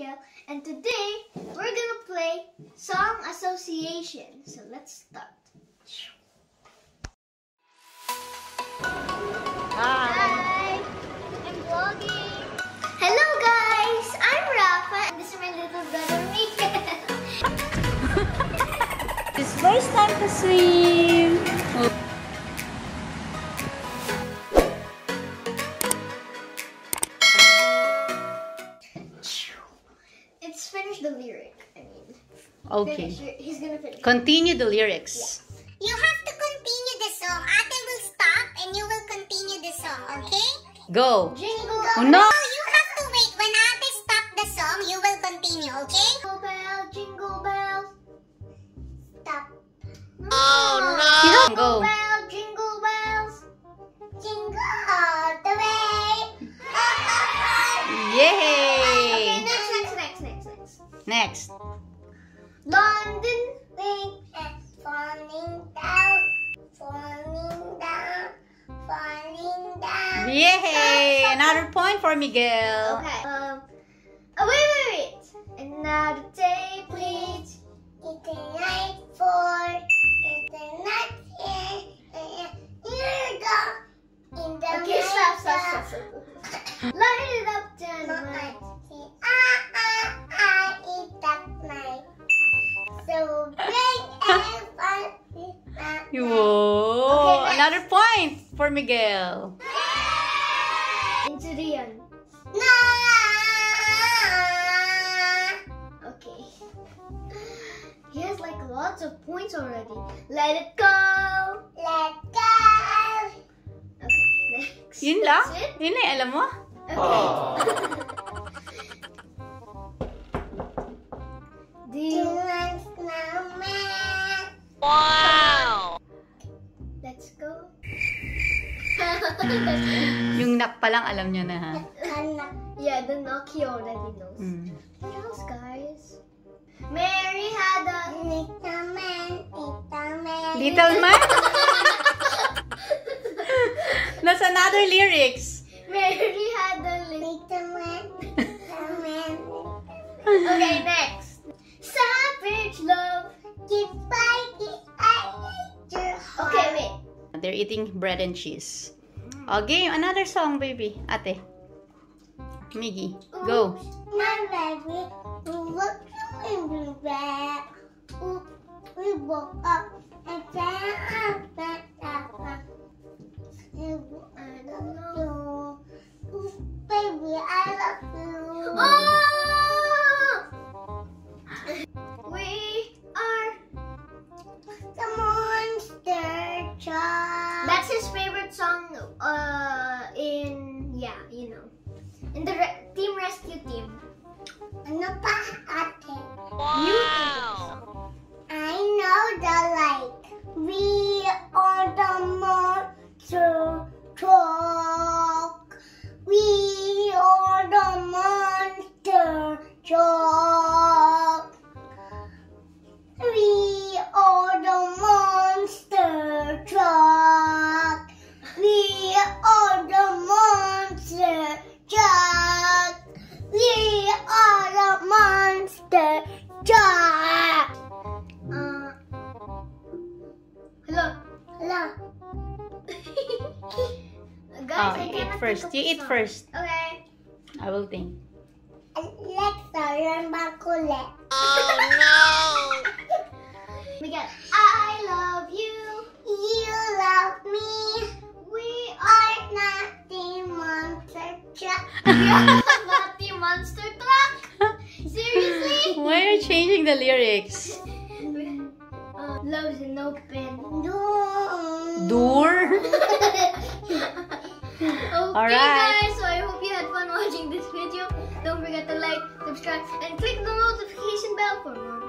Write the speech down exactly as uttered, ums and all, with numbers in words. Abigail, and today we're gonna play Song Association. So let's start. Hi! Hi. I'm vlogging! Hello guys! I'm Rafa and this is my little brother Mika. It's first time to swim! The lyric, I mean. Okay. Your, he's gonna finish. Continue the lyrics. Yeah. You have to continue the song. Ate will stop and you will continue the song, okay? Go. Jingle. Oh, no. No, you have to wait. When Ate stops the song, you will continue, okay? Jingle bell, jingle bell. Stop. No. Oh no. Jingle bell, jingle bells. Jingle all the way. Yay. Next. London rain is falling down, falling down, falling down. Yay! Another point for Miguel. Okay. Um. Oh, wait, wait, wait. Another day, please. It's a night for. It's a night here. Here we go. In the okay, stop, stop, stop, stop. Light it up, Janet. So big and fuzzy. Whoa! Okay, another point for Miguel. Into the end. No. Okay. He has like lots of points already. Let it go. Let go. Okay, next. Yun lang? Yun eh, alam mo? Okay. Wow! Let's go. Yung knock pa lang alam niya na ha. Yeah, the knock he already knows. Mm. What else, guys? Mary had a little man, little man. Little man? That's another lyrics. Mary had a little man, little man. Okay, next. Savage love. Goodbye, I need your heart. Okay, wait. They're eating bread and cheese. Okay, another song, baby. Ate. Miggy, go. My baby, we woke up and we back. We woke up and back, back, back, back. I don't know. Baby, I love you. Oh! Uh, in, yeah, you know, in the re team rescue team. Ano pa ate? You think of the song. I know the light. We are the monster truck. We are the monster truck. We are the monster truck. We are the monster truck. We are the monster truck. Uh, hello, hello. Guys, oh, I you eat first. You eat first. Okay. I will think. Alexa, learn bakule. Oh no. We got. I love you. You love me. We are not the monster truck. We are not the monster truck. Seriously? Why are you changing the lyrics? Uh, loves an open door. Door? Okay, guys, so I hope you had fun watching this video. Don't forget to like, subscribe, and click the notification bell for more.